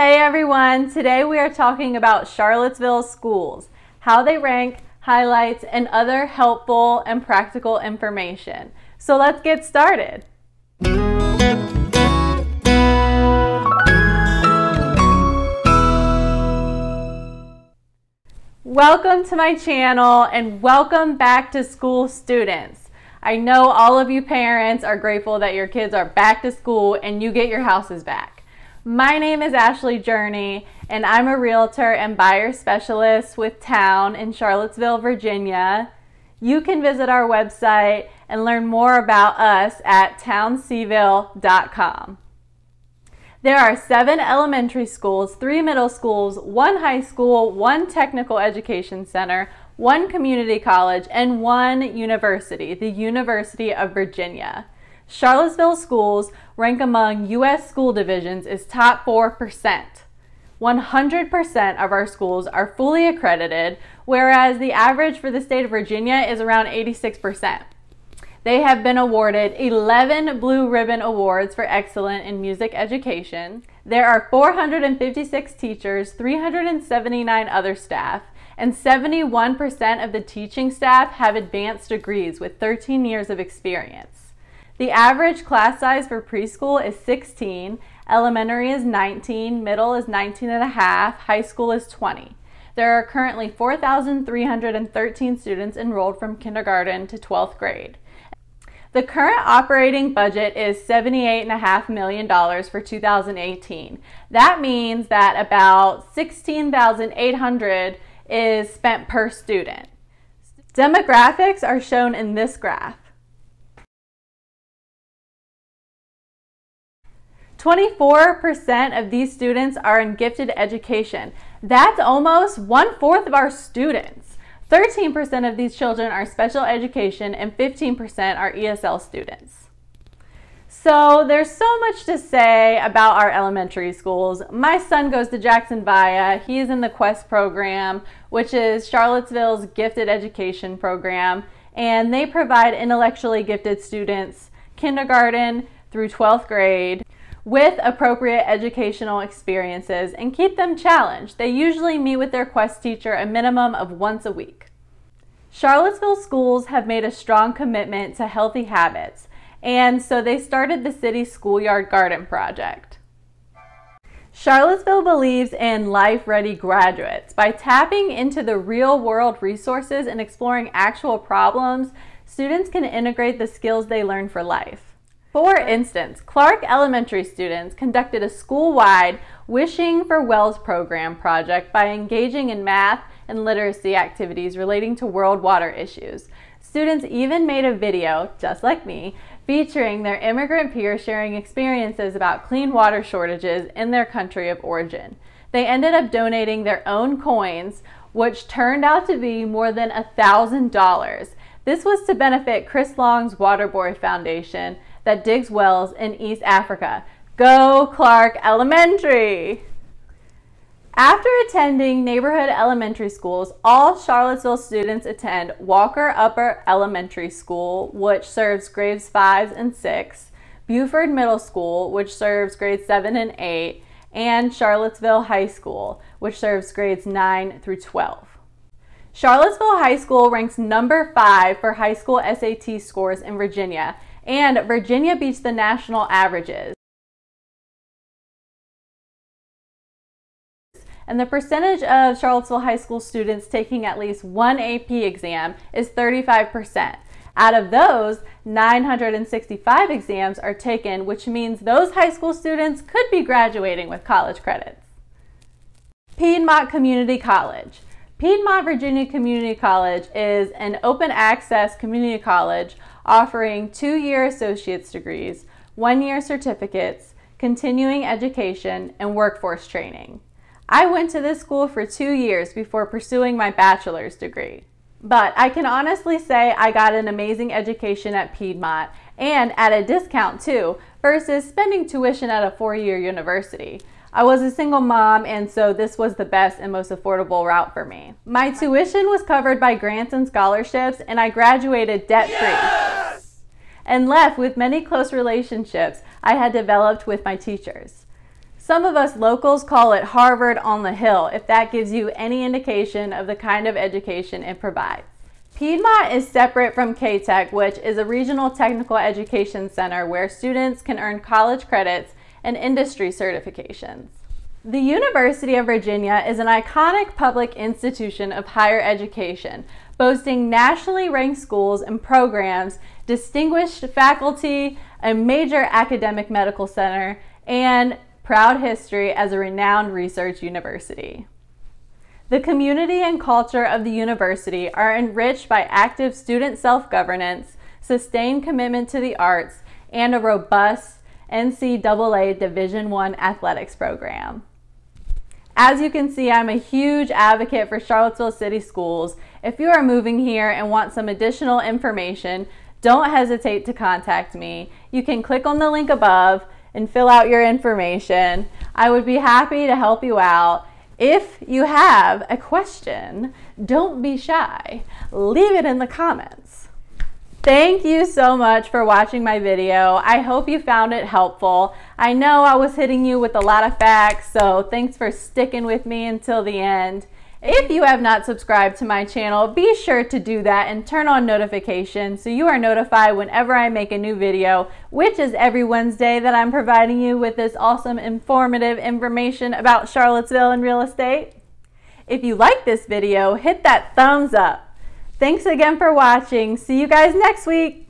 Hey everyone, today we are talking about Charlottesville schools, how they rank, highlights, and other helpful and practical information. So let's get started. Welcome to my channel and welcome back to school students. I know all of you parents are grateful that your kids are back to school and you get your houses back. My name is Ashley Jurney, and I'm a realtor and buyer specialist with Town in Charlottesville, Virginia. You can visit our website and learn more about us at towncville.com. There are 7 elementary schools, 3 middle schools, 1 high school, 1 technical education center, 1 community college, and 1 university, the University of Virginia. Charlottesville schools rank among U.S. school divisions as top 4%. 100% of our schools are fully accredited, whereas the average for the state of Virginia is around 86%. They have been awarded 11 Blue Ribbon Awards for Excellence in Music Education. There are 456 teachers, 379 other staff, and 71% of the teaching staff have advanced degrees with 13 years of experience. The average class size for preschool is 16, elementary is 19, middle is 19.5, high school is 20. There are currently 4,313 students enrolled from kindergarten to 12th grade. The current operating budget is $78.5 million for 2018. That means that about $16,800 is spent per student. Demographics are shown in this graph. 24% of these students are in gifted education. That's almost 1/4 of our students. 13% of these children are special education and 15% are ESL students. So there's so much to say about our elementary schools. My son goes to Jackson Via. He's in the Quest program, which is Charlottesville's gifted education program, and they provide intellectually gifted students kindergarten through 12th grade with appropriate educational experiences and keep them challenged. They usually meet with their Quest teacher a minimum of once a week. Charlottesville schools have made a strong commitment to healthy habits, and so they started the city schoolyard garden project. Charlottesville believes in life-ready graduates. By tapping into the real-world resources and exploring actual problems, students can integrate the skills they learn for life. For instance, Clark Elementary students conducted a school-wide Wishing for Wells program project by engaging in math and literacy activities relating to world water issues. Students even made a video, just like me, featuring their immigrant peers sharing experiences about clean water shortages in their country of origin. They ended up donating their own coins, which turned out to be more than $1,000. This was to benefit Chris Long's Waterboy Foundation that digs wells in East Africa. Go Clark Elementary! After attending neighborhood elementary schools, all Charlottesville students attend Walker Upper Elementary School, which serves grades 5 and 6, Buford Middle School, which serves grades 7 and 8, and Charlottesville High School, which serves grades 9 through 12. Charlottesville High School ranks number 5 for high school SAT scores in Virginia, and Virginia beats the national averages. And the percentage of Charlottesville High School students taking at least one AP exam is 35%. Out of those, 965 exams are taken, which means those high school students could be graduating with college credits. Piedmont Community College. Piedmont Virginia Community College is an open access community college offering 2-year associate's degrees, 1-year certificates, continuing education, and workforce training. I went to this school for 2 years before pursuing my bachelor's degree. But I can honestly say I got an amazing education at Piedmont, and at a discount too, versus spending tuition at a 4-year university. I was a single mom, and so this was the best and most affordable route for me. My tuition was covered by grants and scholarships, and I graduated debt-free. Yes! And left with many close relationships I had developed with my teachers. Some of us locals call it Harvard on the Hill, if that gives you any indication of the kind of education it provides. Piedmont is separate from CATEC, which is a regional technical education center where students can earn college credits and industry certifications. The University of Virginia is an iconic public institution of higher education, boasting nationally ranked schools and programs, distinguished faculty, a major academic medical center, and proud history as a renowned research university. The community and culture of the university are enriched by active student self-governance, sustained commitment to the arts, and a robust NCAA Division I athletics program. As you can see, I'm a huge advocate for Charlottesville City Schools. If you are moving here and want some additional information, don't hesitate to contact me. You can click on the link above and fill out your information. I would be happy to help you out. If you have a question, don't be shy. Leave it in the comments. Thank you so much for watching my video. I hope you found it helpful. I know I was hitting you with a lot of facts, so thanks for sticking with me until the end. If you have not subscribed to my channel, be sure to do that and turn on notifications so you are notified whenever I make a new video, which is every Wednesday that I'm providing you with this awesome, informative information about Charlottesville and real estate. If you like this video, hit that thumbs up. Thanks again for watching. See you guys next week.